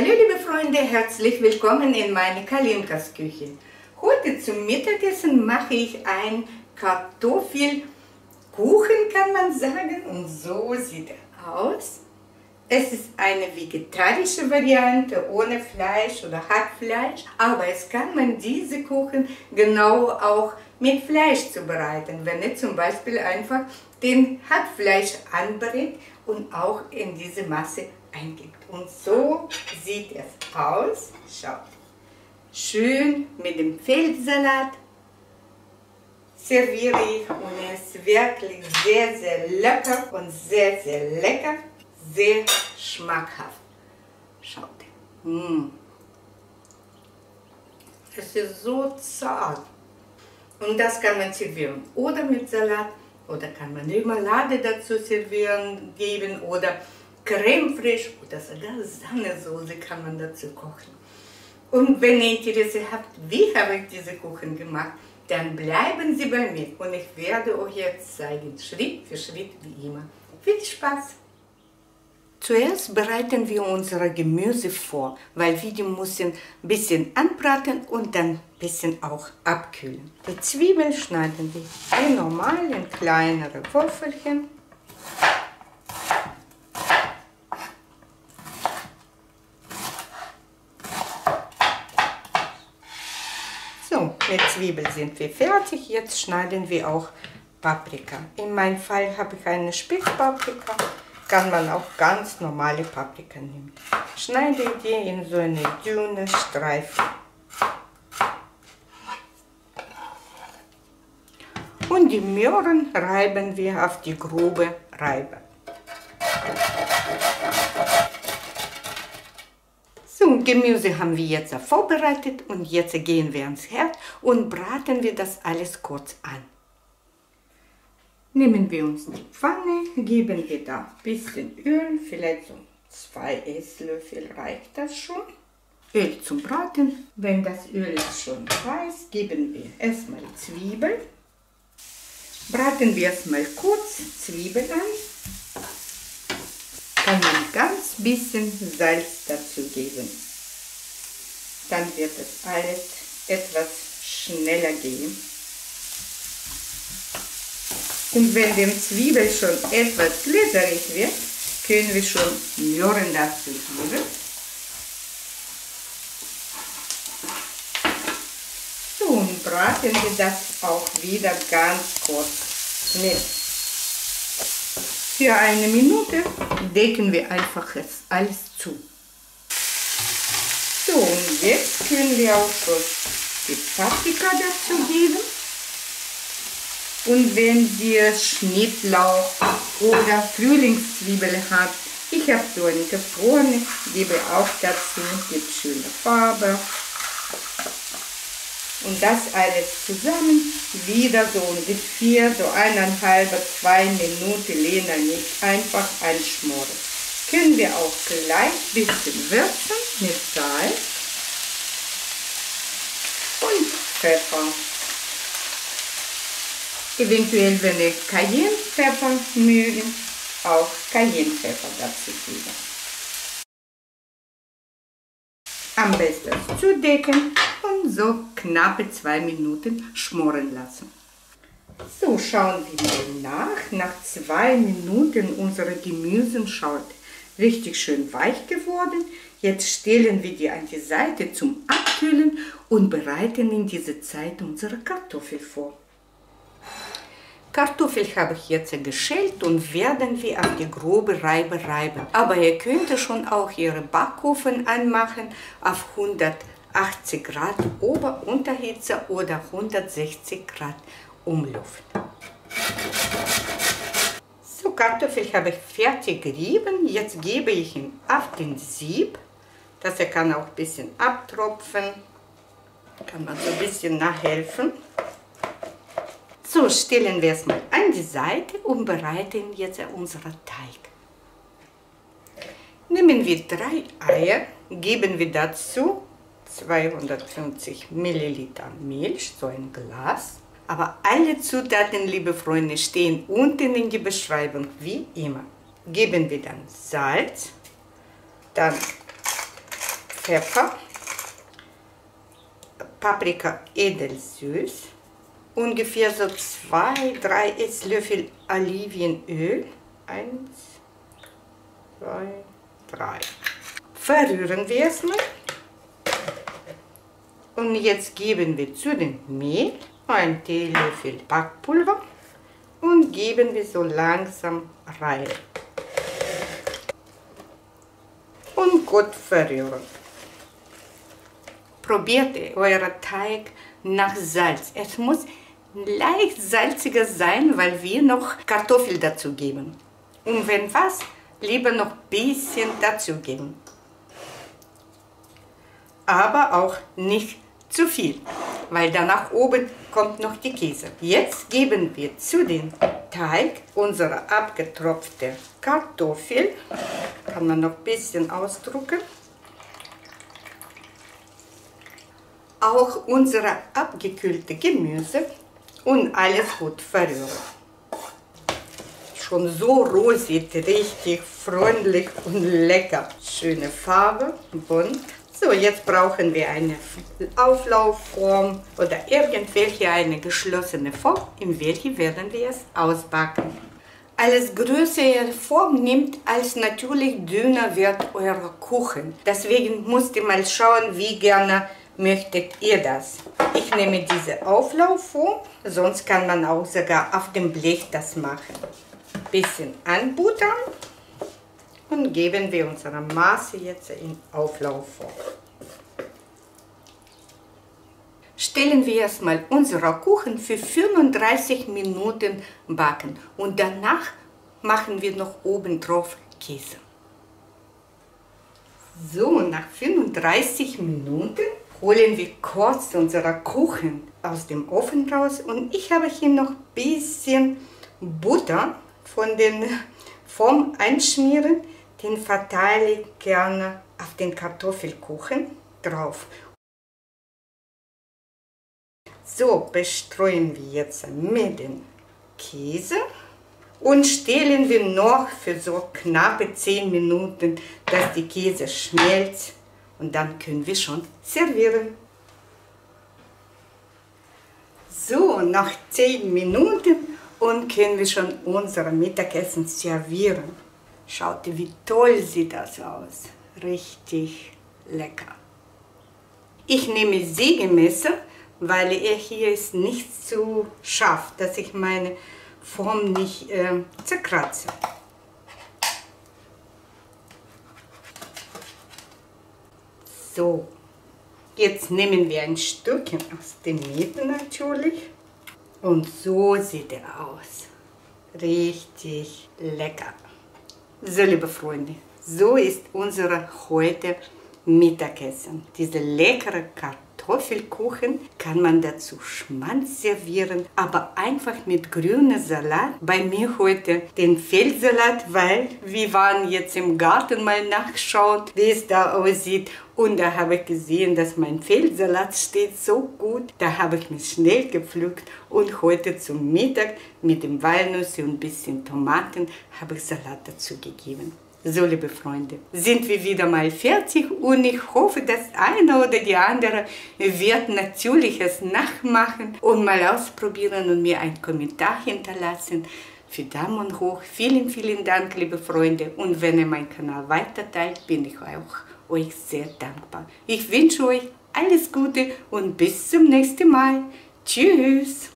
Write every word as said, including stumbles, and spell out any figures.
Hallo liebe Freunde, herzlich willkommen in meine Kalinkas Küche. Heute zum Mittagessen mache ich ein Kartoffelkuchen, kann man sagen, und so sieht er aus. Es ist eine vegetarische Variante, ohne Fleisch oder Hackfleisch, aber es kann man diese Kuchen genau auch mit Fleisch zubereiten, wenn ihr zum Beispiel einfach den Hackfleisch anbrät und auch in diese Masse eingibt. Und so sieht es aus. Schaut. Schön mit dem Feldsalat serviere ich und es ist wirklich sehr, sehr lecker und sehr, sehr lecker, sehr schmackhaft. Schaut. Mmh. Es ist so zart. Und das kann man servieren oder mit Salat oder kann man Limonade dazu servieren geben oder Crème fraîche oder sogar Sahnesoße kann man dazu kochen. Und wenn ihr Interesse habt, wie habe ich diese Kuchen gemacht, dann bleiben Sie bei mir und ich werde euch jetzt zeigen, Schritt für Schritt wie immer. Viel Spaß! Zuerst bereiten wir unsere Gemüse vor, weil wir die müssen ein bisschen anbraten und dann ein bisschen auch abkühlen. Die Zwiebeln schneiden wir wie normal in kleinere Würfelchen. So, mit Zwiebeln sind wir fertig. Jetzt schneiden wir auch Paprika. In meinem Fall habe ich eine Spitzpaprika. Kann man auch ganz normale Paprika nehmen. Schneide die in so eine dünne Streifen. Und die Möhren reiben wir auf die grobe Reibe. So, Gemüse haben wir jetzt vorbereitet und jetzt gehen wir ans Herd und braten wir das alles kurz an. Nehmen wir uns die Pfanne, geben wir da ein bisschen Öl, vielleicht so zwei Esslöffel reicht das schon. Öl zum Braten. Wenn das Öl ist schon heiß, geben wir erstmal Zwiebeln. Braten wir erstmal kurz Zwiebeln an. Kann man ganz bisschen Salz dazu geben. Dann wird das alles etwas schneller gehen. Und wenn die Zwiebel schon etwas glitterig wird, können wir schon Möhren dazu geben. So, und braten wir das auch wieder ganz kurz mit. Für eine Minute decken wir einfach jetzt alles zu. So, und jetzt können wir auch die Paprika dazu geben. Und wenn ihr Schnittlauch oder Frühlingszwiebeln habt, ich habe so eine gefrorene, gebe auch dazu, gibt schöne Farbe. Und das alles zusammen wieder so ungefähr so eineinhalb, zwei Minuten länger nicht einfach anschmoren. Können wir auch gleich ein bisschen würzen mit Salz und Pfeffer. Eventuell, wenn ihr Cayennepfeffer mögt, auch Cayennepfeffer dazu geben. Am besten zudecken und so knappe zwei Minuten schmoren lassen. So, schauen wir mal nach. Nach zwei Minuten unsere Gemüse schaut richtig schön weich geworden. Jetzt stellen wir die an die Seite zum Abkühlen und bereiten in dieser Zeit unsere Kartoffeln vor. Kartoffel habe ich jetzt geschält und werden wir auf die grobe Reibe reiben. Aber ihr könnt schon auch Ihre Backofen anmachen auf hundertachtzig Grad Ober-Unterhitze oder hundertsechzig Grad Umluft. So, Kartoffel habe ich fertig gerieben. Jetzt gebe ich ihn auf den Sieb, dass er kann auch ein bisschen abtropfen. Kann man so ein bisschen nachhelfen. So, stellen wir es mal an die Seite und bereiten jetzt unseren Teig. Nehmen wir drei Eier, geben wir dazu zweihundertfünfzig Milliliter Milch, so ein Glas. Aber alle Zutaten, liebe Freunde, stehen unten in der Beschreibung, wie immer. Geben wir dann Salz, dann Pfeffer, Paprika edelsüß, ungefähr so zwei bis drei Esslöffel Olivenöl. eins, zwei, drei. Verrühren wir es mal. Und jetzt geben wir zu dem Mehl einen Teelöffel Backpulver und geben wir so langsam rein. Und gut verrühren. Probiert euren Teig nach Salz. Es muss leicht salziger sein, weil wir noch Kartoffeln dazu geben. Und wenn was, lieber noch ein bisschen dazu geben. Aber auch nicht zu viel, weil danach oben kommt noch die Käse. Jetzt geben wir zu dem Teig unsere abgetropfte Kartoffel. Kann man noch ein bisschen ausdrucken. Auch unsere abgekühlte Gemüse und alles gut verrühren. Schon so rosig, richtig freundlich und lecker. Schöne Farbe, bunt. So, jetzt brauchen wir eine Auflaufform oder irgendwelche eine geschlossene Form, in welche werden wir es ausbacken. Als größere Form nimmt, als natürlich dünner wird euer Kuchen. Deswegen müsst ihr mal schauen, wie gerne möchtet ihr das. Ich nehme diese Auflaufform, sonst kann man auch sogar auf dem Blech das machen. Bisschen anbuttern. Und geben wir unsere Masse jetzt in Auflaufform. Stellen wir erstmal unseren Kuchen für fünfunddreißig Minuten backen und danach machen wir noch oben drauf Käse. So, nach fünfunddreißig Minuten holen wir kurz unseren Kuchen aus dem Ofen raus und ich habe hier noch ein bisschen Butter von den Form einschmieren. Den verteile ich gerne auf den Kartoffelkuchen drauf. So, bestreuen wir jetzt mit dem Käse und stellen wir noch für so knappe zehn Minuten, dass die Käse schmilzt und dann können wir schon servieren. So, nach zehn Minuten und können wir schon unser Mittagessen servieren. Schaut, wie toll sieht das aus. Richtig lecker. Ich nehme Sägemesser, weil er hier ist nicht zu scharf, dass ich meine Form nicht äh, zerkratze. So, jetzt nehmen wir ein Stückchen aus der Mitte natürlich. Und so sieht er aus. Richtig lecker. So, liebe Freunde, so ist unser heute Mittagessen. Diese leckere Kartoffelkuchen kann man dazu Schmanz servieren, aber einfach mit grünem Salat. Bei mir heute den Feldsalat, weil wir waren jetzt im Garten mal nachschauen, wie es da aussieht. Und da habe ich gesehen, dass mein Feldsalat steht so gut. Da habe ich mich schnell gepflückt und heute zum Mittag mit dem Walnüsse und ein bisschen Tomaten habe ich Salat dazu gegeben. So, liebe Freunde, sind wir wieder mal fertig und ich hoffe, dass einer oder die andere wird natürlich es nachmachen und mal ausprobieren und mir einen Kommentar hinterlassen. Für Daumen hoch, vielen, vielen Dank, liebe Freunde. Und wenn ihr meinen Kanal weiterteilt, bin ich auch euch sehr dankbar. Ich wünsche euch alles Gute und bis zum nächsten Mal. Tschüss!